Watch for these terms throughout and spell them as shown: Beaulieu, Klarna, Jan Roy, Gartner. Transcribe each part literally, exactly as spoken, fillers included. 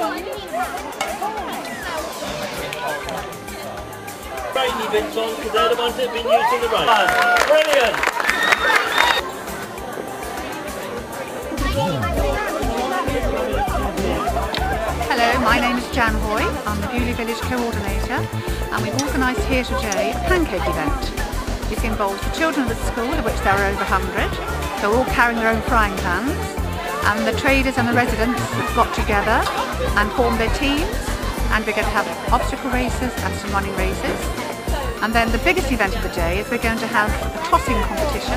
Rainy bits on, because they're the ones that have been used in the rain. Brilliant! Hello, my name is Jan Roy. I'm the Beaulieu Village Coordinator, and we've organised here today a pancake event. It's involved the children of the school, of which there are over one hundred. They're all carrying their own frying pans. And the traders and the residents have got together and formed their teams, and we're going to have obstacle races and some running races. And then the biggest event of the day is we're going to have a tossing competition,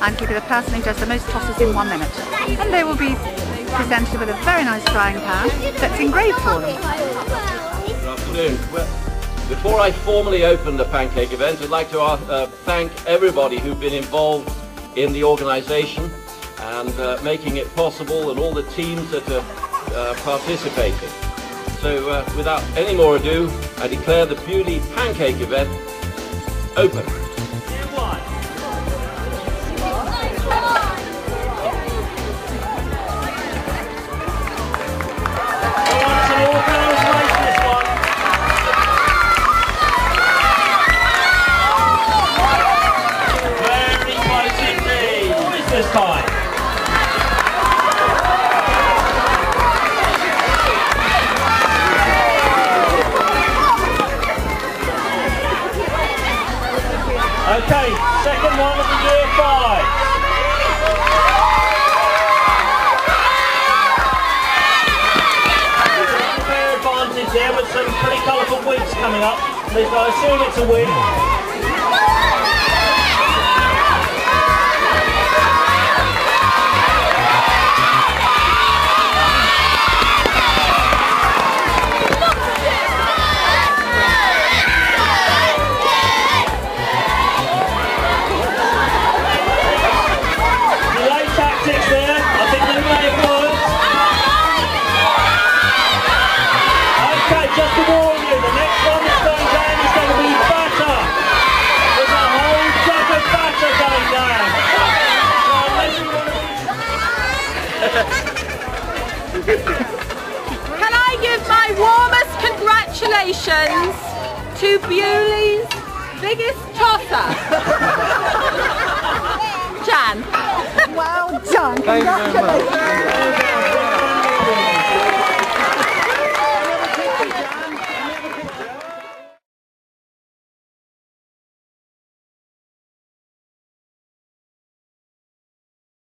and it'll be the person who does the most tosses in one minute. And they will be presented with a very nice frying pan that's engraved for them. Good afternoon. Well, before I formally open the pancake event, I'd like to ask, uh, thank everybody who've been involved in the organisation and uh, making it possible, and all the teams that are uh, participating. So uh, without any more ado, I declare the Beaulieu Pancake event open. This time. Okay, second one of the year five. Fair advantage there with some pretty colourful wigs coming up. At least I assume it's a wig. Just to warn you, the next one that's going down is going to be batter. There's a whole truck of batter going down. Can I give my warmest congratulations to Beaulieu's biggest tosser? Jan. Well done. Congratulations.